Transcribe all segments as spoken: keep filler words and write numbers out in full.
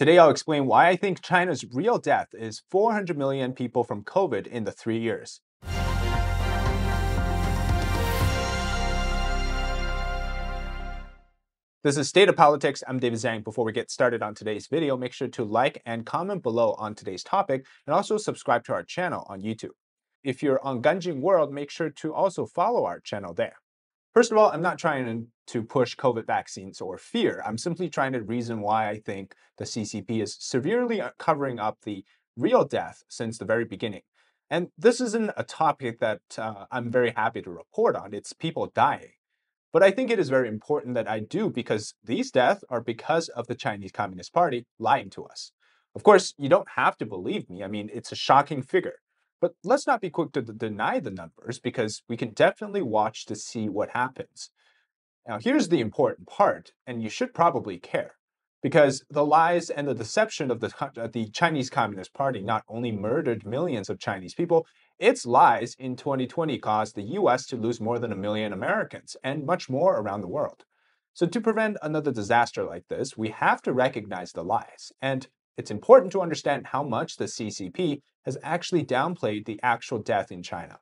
Today, I'll explain why I think China's real death is four hundred million people from COVID in the three years. This is State of Politics. I'm David Zhang. Before we get started on today's video, make sure to like and comment below on today's topic, and also subscribe to our channel on YouTube. If you're on Ganjing World, make sure to also follow our channel there. First of all, I'm not trying to push COVID vaccines or fear. I'm simply trying to reason why I think the C C P is severely covering up the real death since the very beginning. And this isn't a topic that uh, I'm very happy to report on. It's people dying. But I think it is very important that I do, because these deaths are because of the Chinese Communist Party lying to us. Of course, you don't have to believe me. I mean, it's a shocking figure. But let's not be quick to deny the numbers, because we can definitely watch to see what happens. Now, here's the important part, and you should probably care, because the lies and the deception of the, the Chinese Communist Party not only murdered millions of Chinese people, its lies in twenty twenty caused the U S to lose more than a million Americans, and much more around the world. So to prevent another disaster like this, we have to recognize the lies. And it's important to understand how much the C C P has actually downplayed the actual death in China.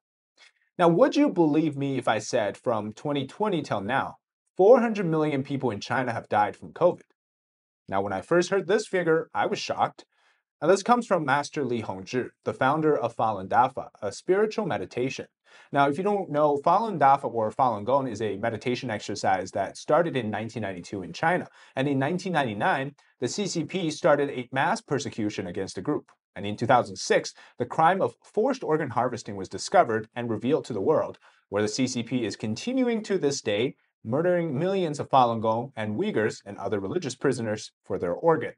Now, would you believe me if I said from twenty twenty till now, four hundred million people in China have died from COVID? Now, when I first heard this figure, I was shocked. Now, this comes from Master Li Hongzhi, the founder of Falun Dafa, a spiritual meditation. Now, if you don't know, Falun Dafa or Falun Gong is a meditation exercise that started in nineteen ninety-two in China. And in nineteen ninety-nine, the C C P started a mass persecution against the group. And in two thousand six, the crime of forced organ harvesting was discovered and revealed to the world, where the C C P is continuing to this day, murdering millions of Falun Gong and Uyghurs and other religious prisoners for their organ.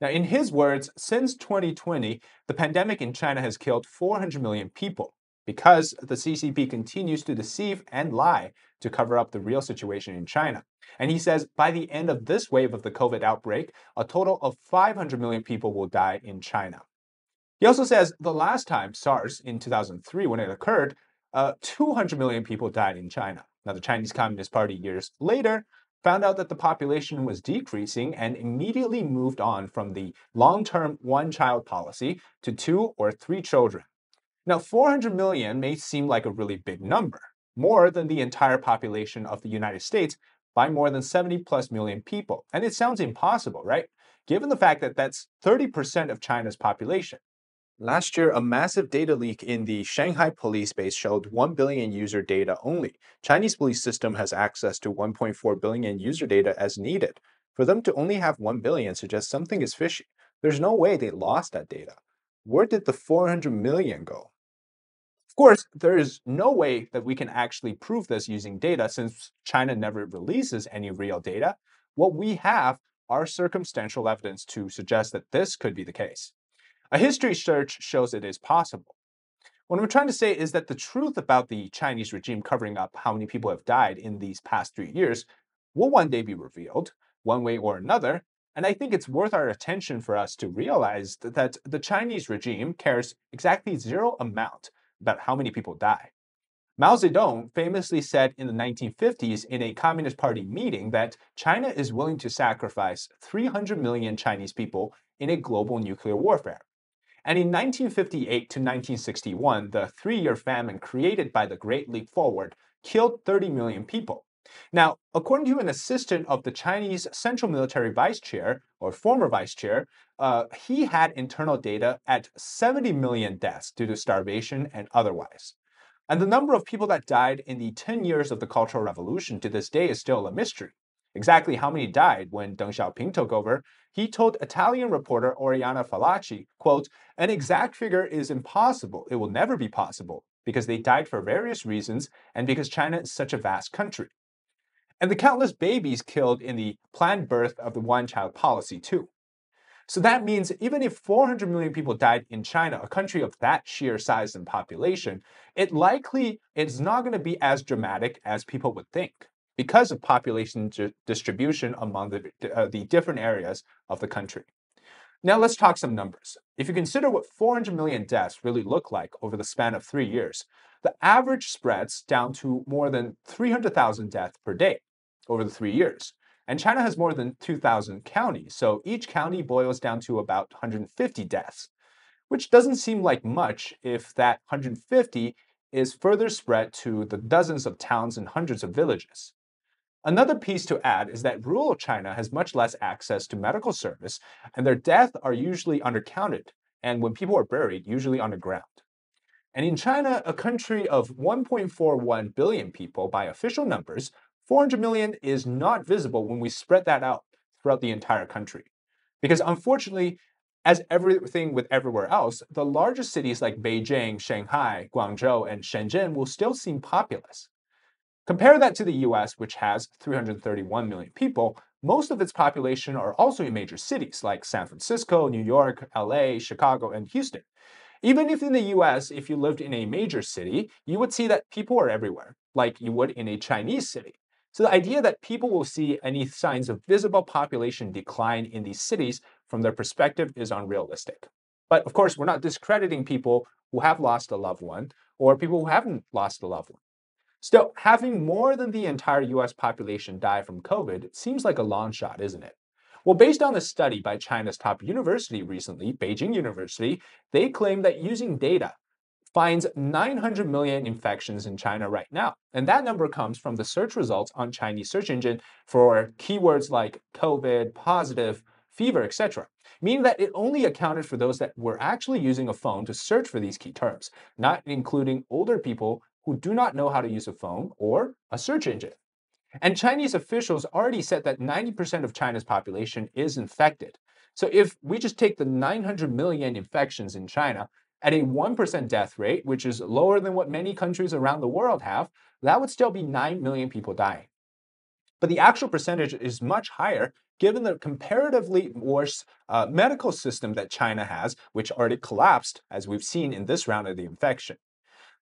Now, in his words, since twenty twenty, the pandemic in China has killed four hundred million people, because the C C P continues to deceive and lie to cover up the real situation in China. And he says by the end of this wave of the COVID outbreak, a total of five hundred million people will die in China. He also says the last time, SARS, in two thousand three, when it occurred, uh, two hundred million people died in China. Now, the Chinese Communist Party years later found out that the population was decreasing and immediately moved on from the long-term one-child policy to two or three children. Now, four hundred million may seem like a really big number, more than the entire population of the United States by more than seventy plus million people. And it sounds impossible, right? Given the fact that that's thirty percent of China's population. Last year, a massive data leak in the Shanghai police base showed one billion user data only. Chinese police system has access to one point four billion user data as needed. For them to only have one billion suggests something is fishy. There's no way they lost that data. Where did the four hundred million go? Of course, there is no way that we can actually prove this using data, since China never releases any real data. What we have are circumstantial evidence to suggest that this could be the case. A history search shows it is possible. What I'm trying to say is that the truth about the Chinese regime covering up how many people have died in these past three years will one day be revealed, one way or another. And I think it's worth our attention for us to realize that the Chinese regime cares exactly zero amount about how many people die. Mao Zedong famously said in the nineteen fifties in a Communist Party meeting that China is willing to sacrifice three hundred million Chinese people in a global nuclear warfare. And in nineteen fifty-eight to nineteen sixty-one, the three-year famine created by the Great Leap Forward killed thirty million people. Now, according to an assistant of the Chinese Central Military Vice Chair, or former Vice Chair, uh, he had internal data at seventy million deaths due to starvation and otherwise. And the number of people that died in the ten years of the Cultural Revolution to this day is still a mystery. Exactly how many died when Deng Xiaoping took over, he told Italian reporter Oriana Fallaci, quote, "An exact figure is impossible. It will never be possible, because they died for various reasons and because China is such a vast country." And the countless babies killed in the planned birth of the one-child policy, too. So that means even if four hundred million people died in China, a country of that sheer size and population, it likely is not going to be as dramatic as people would think, because of population distribution among the, uh, the different areas of the country. Now let's talk some numbers. If you consider what four hundred million deaths really look like over the span of three years, the average spreads down to more than three hundred thousand deaths per day over the three years. And China has more than two thousand counties, so each county boils down to about one hundred fifty deaths, which doesn't seem like much if that one hundred fifty is further spread to the dozens of towns and hundreds of villages. Another piece to add is that rural China has much less access to medical service, and their deaths are usually undercounted, and when people are buried, usually underground. And in China, a country of one point four one billion people by official numbers, four hundred million is not visible when we spread that out throughout the entire country. Because unfortunately, as everything with everywhere else, the larger cities like Beijing, Shanghai, Guangzhou, and Shenzhen will still seem populous. Compare that to the U S, which has three hundred thirty-one million people. Most of its population are also in major cities like San Francisco, New York, L A, Chicago, and Houston. Even if in the U S, if you lived in a major city, you would see that people are everywhere, like you would in a Chinese city. So the idea that people will see any signs of visible population decline in these cities from their perspective is unrealistic. But of course, we're not discrediting people who have lost a loved one or people who haven't lost a loved one. Still, having more than the entire U S population die from COVID seems like a long shot, isn't it? Well, based on a study by China's top university recently, Beijing University, they claim that using data finds nine hundred million infections in China right now. And that number comes from the search results on Chinese search engine for keywords like COVID, positive, fever, et cetera, meaning that it only accounted for those that were actually using a phone to search for these key terms, not including older people who do not know how to use a phone or a search engine. And Chinese officials already said that ninety percent of China's population is infected. So if we just take the nine hundred million infections in China at a one percent death rate, which is lower than what many countries around the world have, that would still be nine million people dying. But the actual percentage is much higher given the comparatively worse uh, medical system that China has, which already collapsed, as we've seen in this round of the infection.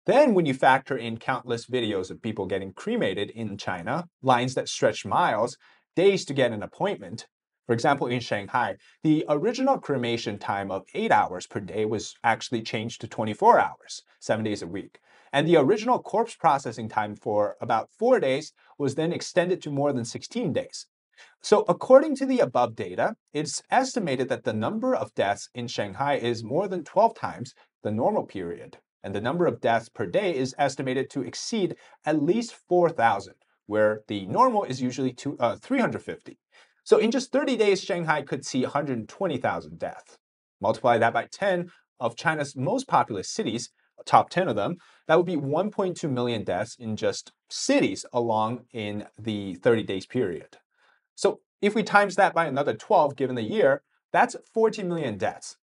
Then when you factor in countless videos of people getting cremated in China, lines that stretch miles, days to get an appointment. For example, in Shanghai, the original cremation time of eight hours per day was actually changed to twenty-four hours, seven days a week. And the original corpse processing time for about four days was then extended to more than sixteen days. So according to the above data, it's estimated that the number of deaths in Shanghai is more than twelve times the normal period. And the number of deaths per day is estimated to exceed at least four thousand, where the normal is usually two, uh, three hundred fifty. So in just thirty days, Shanghai could see one hundred twenty thousand deaths. Multiply that by ten of China's most populous cities, top ten of them, that would be one point two million deaths in just cities along in the thirty days period. So if we times that by another twelve given the year, that's forty million deaths.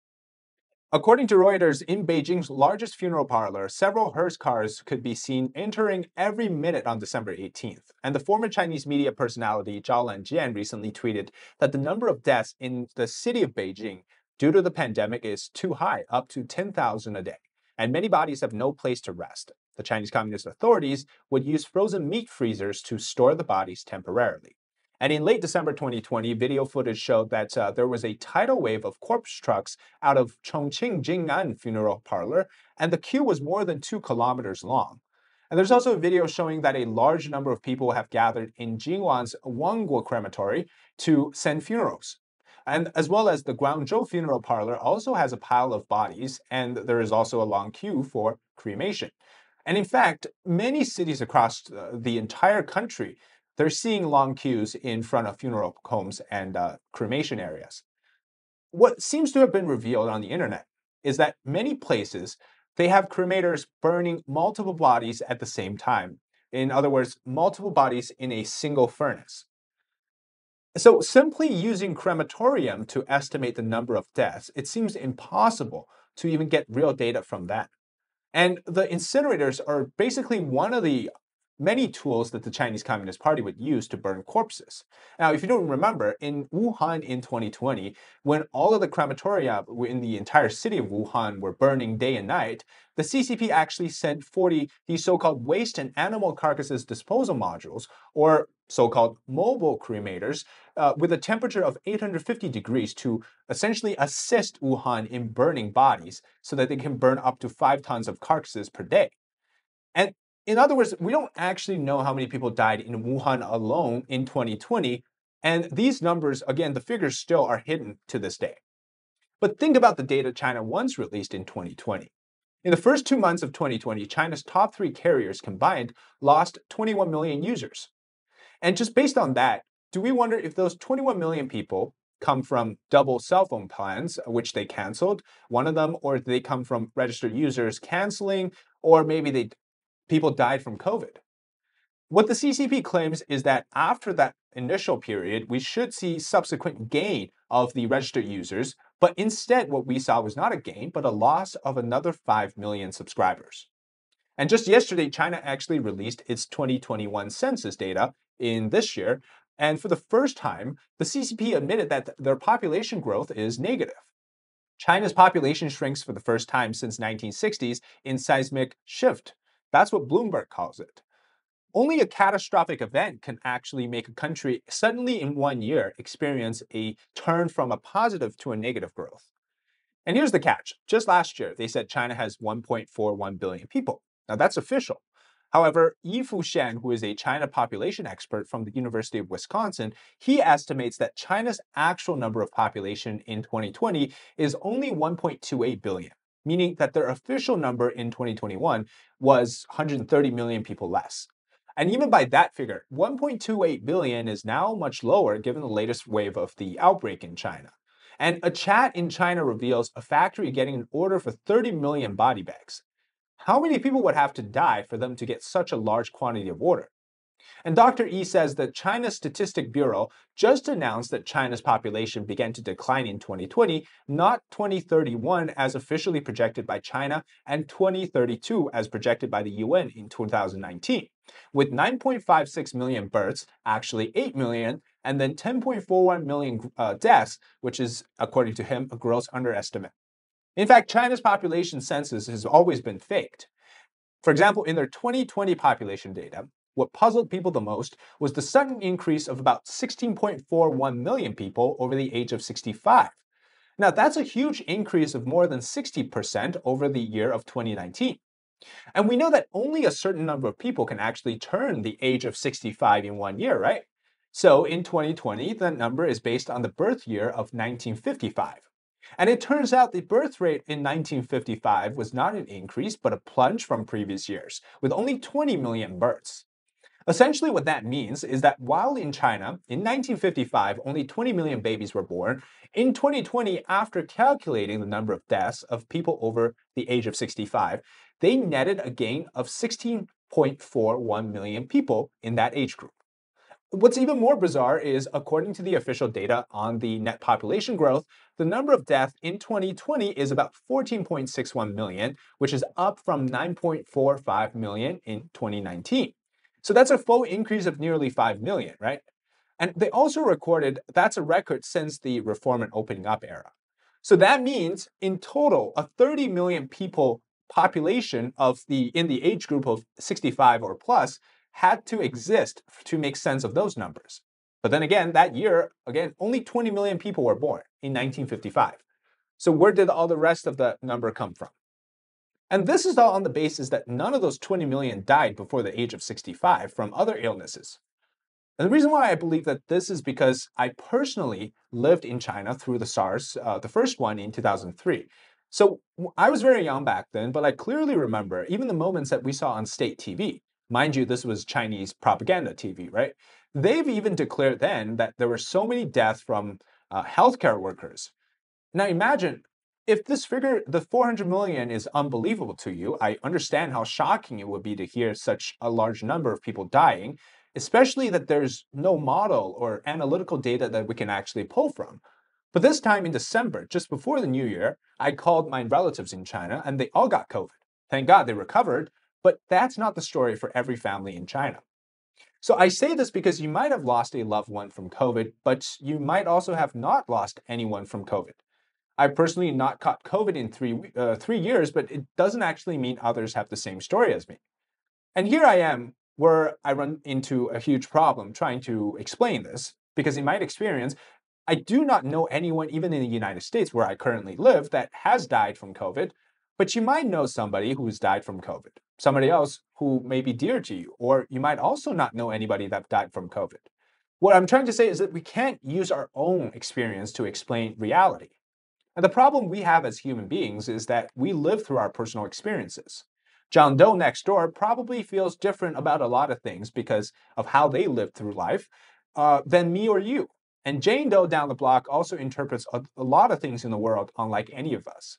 According to Reuters, in Beijing's largest funeral parlor, several hearse cars could be seen entering every minute on December eighteenth. And the former Chinese media personality Zhao Lanjian recently tweeted that the number of deaths in the city of Beijing due to the pandemic is too high, up to ten thousand a day, and many bodies have no place to rest. The Chinese Communist authorities would use frozen meat freezers to store the bodies temporarily. And in late December twenty twenty, video footage showed that uh, there was a tidal wave of corpse trucks out of Chongqing Jing'an Funeral Parlor, and the queue was more than two kilometers long. And there's also a video showing that a large number of people have gathered in Jingwan's Wangguo Crematory to send funerals. And as well as the Guangzhou Funeral Parlor also has a pile of bodies, and there is also a long queue for cremation. And in fact, many cities across the entire country, they're seeing long queues in front of funeral homes and uh, cremation areas. What seems to have been revealed on the internet is that many places, they have cremators burning multiple bodies at the same time. In other words, multiple bodies in a single furnace. So simply using crematorium to estimate the number of deaths, it seems impossible to even get real data from that. And the incinerators are basically one of the many tools that the Chinese Communist Party would use to burn corpses. Now, if you don't remember, in Wuhan in twenty twenty, when all of the crematoria in the entire city of Wuhan were burning day and night, the C C P actually sent forty these so-called waste and animal carcasses disposal modules, or so-called mobile cremators, uh, with a temperature of eight hundred fifty degrees to essentially assist Wuhan in burning bodies so that they can burn up to five tons of carcasses per day. And in other words, we don't actually know how many people died in Wuhan alone in twenty twenty, And these numbers, again, the figures still are hidden to this day. But think about the data China once released in twenty twenty. In the first two months of twenty twenty, China's top three carriers combined lost twenty-one million users. And just based on that, do we wonder if those twenty-one million people come from double cell phone plans, which they canceled, one of them, or they come from registered users canceling, or maybe they people died from COVID? What the C C P claims is that after that initial period, we should see subsequent gain of the registered users, but instead what we saw was not a gain, but a loss of another five million subscribers. And just yesterday, China actually released its twenty twenty-one census data in this year, and for the first time, the C C P admitted that their population growth is negative. China's population shrinks for the first time since nineteen sixties in seismic shift. That's what Bloomberg calls it. Only a catastrophic event can actually make a country suddenly in one year experience a turn from a positive to a negative growth. And here's the catch. Just last year, they said China has one point four one billion people. Now that's official. However, Yi Fuxian, who is a China population expert from the University of Wisconsin, he estimates that China's actual number of population in twenty twenty is only one point two eight billion, meaning that their official number in twenty twenty-one was one hundred thirty million people less. And even by that figure, one point two eight billion is now much lower given the latest wave of the outbreak in China. And a chat in China reveals a factory getting an order for thirty million body bags. How many people would have to die for them to get such a large quantity of order? And Doctor Yi says that China's Statistic Bureau just announced that China's population began to decline in twenty twenty, not twenty thirty-one as officially projected by China, and twenty thirty-two as projected by the U N in two thousand nineteen, with nine point five six million births, actually eight million, and then ten point four one million uh, deaths, which is, according to him, a gross underestimate. In fact, China's population census has always been faked. For example, in their twenty twenty population data, what puzzled people the most was the sudden increase of about sixteen point four one million people over the age of sixty-five. Now, that's a huge increase of more than sixty percent over the year of twenty nineteen. And we know that only a certain number of people can actually turn the age of sixty-five in one year, right? So in twenty twenty, that number is based on the birth year of nineteen fifty-five. And it turns out the birth rate in nineteen fifty-five was not an increase, but a plunge from previous years, with only twenty million births. Essentially what that means is that while in China, in nineteen fifty-five, only twenty million babies were born, in twenty twenty, after calculating the number of deaths of people over the age of sixty-five, they netted a gain of sixteen point four one million people in that age group. What's even more bizarre is, according to the official data on the net population growth, the number of deaths in twenty twenty is about fourteen point six one million, which is up from nine point four five million in twenty nineteen. So that's a full increase of nearly five million, right? And they also recorded, that's a record since the reform and opening up era. So that means, in total, a thirty million people population of the, in the age group of sixty-five or plus had to exist to make sense of those numbers. But then again, that year, again, only twenty million people were born in nineteen fifty-five. So where did all the rest of the number come from? And this is all on the basis that none of those twenty million died before the age of sixty-five from other illnesses. And the reason why I believe that this is because I personally lived in China through the SARS, uh, the first one in two thousand three. So I was very young back then, but I clearly remember even the moments that we saw on state T V. Mind you, this was Chinese propaganda T V, right? They've even declared then that there were so many deaths from uh, healthcare workers. Now imagine, if this figure, the four hundred million, is unbelievable to you, I understand how shocking it would be to hear such a large number of people dying, especially that there's no model or analytical data that we can actually pull from. But this time in December, just before the new year, I called my relatives in China and they all got COVID. Thank God they recovered. But that's not the story for every family in China. So I say this because you might have lost a loved one from COVID, but you might also have not lost anyone from COVID. I personally not caught COVID in three, uh, three years, but it doesn't actually mean others have the same story as me. And here I am, where I run into a huge problem trying to explain this, because in my experience, I do not know anyone, even in the United States where I currently live, that has died from COVID, but you might know somebody who's died from COVID. Somebody else who may be dear to you, or you might also not know anybody that died from COVID. What I'm trying to say is that we can't use our own experience to explain reality. And the problem we have as human beings is that we live through our personal experiences. John Doe next door probably feels different about a lot of things because of how they lived through life uh, than me or you. And Jane Doe down the block also interprets a, a lot of things in the world unlike any of us.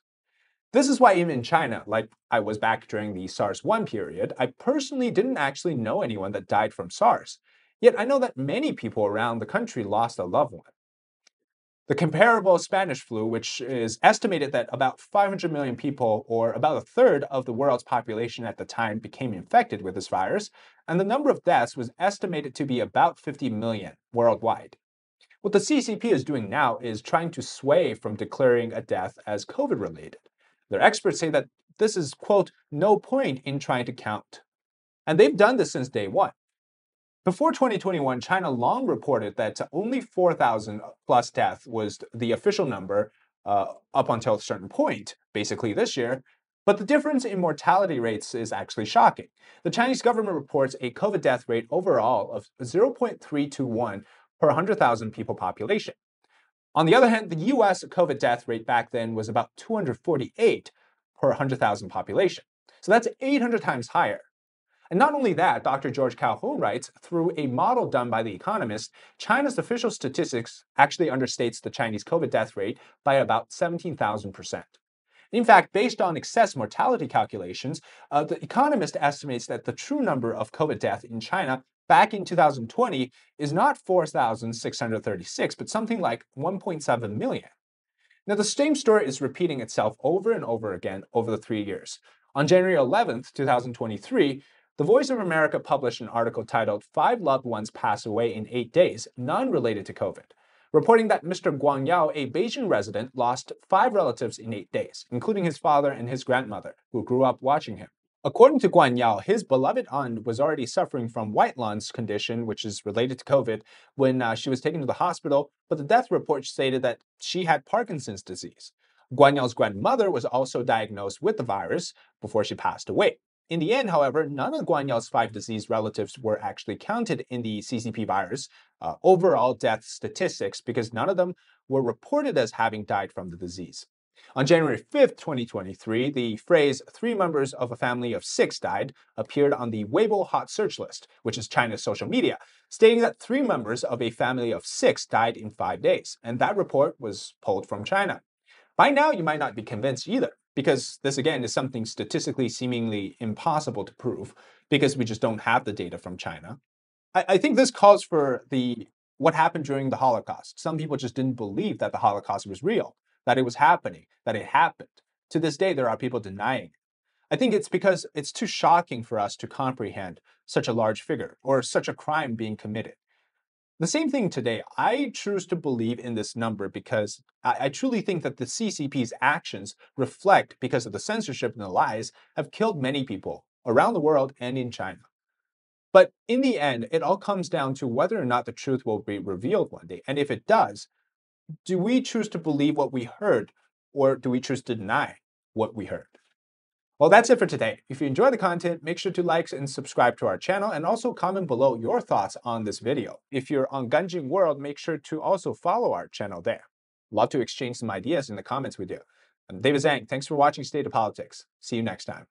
This is why even in China, like I was back during the SARS one period, I personally didn't actually know anyone that died from SARS. Yet I know that many people around the country lost a loved one. The comparable Spanish flu, which is estimated that about five hundred million people, or about a third of the world's population at the time, became infected with this virus, and the number of deaths was estimated to be about fifty million worldwide. What the C C P is doing now is trying to sway from declaring a death as COVID-related. Their experts say that this is, quote, no point in trying to count. And they've done this since day one. Before twenty twenty-one, China long reported that only four thousand plus deaths was the official number uh, up until a certain point, basically this year. But the difference in mortality rates is actually shocking. The Chinese government reports a COVID death rate overall of zero point three two one per one hundred thousand people population. On the other hand, the U S COVID death rate back then was about two hundred forty-eight per one hundred thousand population. So that's eight hundred times higher. And not only that, Doctor George Calhoun writes, through a model done by The Economist, China's official statistics actually understates the Chinese COVID death rate by about seventeen thousand percent. In fact, based on excess mortality calculations, uh, The Economist estimates that the true number of COVID deaths in China back in two thousand twenty is not four thousand six hundred thirty-six, but something like one point seven million. Now, the same story is repeating itself over and over again over the three years. On January eleventh, two thousand twenty-three, The Voice of America published an article titled Five Loved Ones Pass Away in Eight Days, None Related to COVID, reporting that Mister Guangyao, a Beijing resident, lost five relatives in eight days, including his father and his grandmother, who grew up watching him. According to Guangyao, his beloved aunt was already suffering from white lung's condition, which is related to COVID, when uh, she was taken to the hospital, but the death report stated that she had Parkinson's disease. Guanyao's grandmother was also diagnosed with the virus before she passed away. In the end, however, none of Guanyao's five deceased relatives were actually counted in the C C P virus uh, overall death statistics because none of them were reported as having died from the disease. On January fifth, twenty twenty-three, the phrase three members of a family of six died appeared on the Weibo hot search list, which is China's social media, stating that three members of a family of six died in five days. And that report was pulled from China. By now, you might not be convinced either, because this, again, is something statistically seemingly impossible to prove because we just don't have the data from China. I, I think this calls for the what happened during the Holocaust. Some people just didn't believe that the Holocaust was real, that it was happening, that it happened. To this day, there are people denying it. I think it's because it's too shocking for us to comprehend such a large figure or such a crime being committed. The same thing today. I choose to believe in this number because I, I truly think that the C C P's actions reflect, because of the censorship and the lies, have killed many people around the world and in China. But in the end, it all comes down to whether or not the truth will be revealed one day. And if it does, do we choose to believe what we heard, or do we choose to deny what we heard? Well, that's it for today. If you enjoy the content, make sure to like and subscribe to our channel, and also comment below your thoughts on this video. If you're on Ganjing World, make sure to also follow our channel there. Love to exchange some ideas in the comments we do. I'm David Zhang. Thanks for watching State of Politics. See you next time.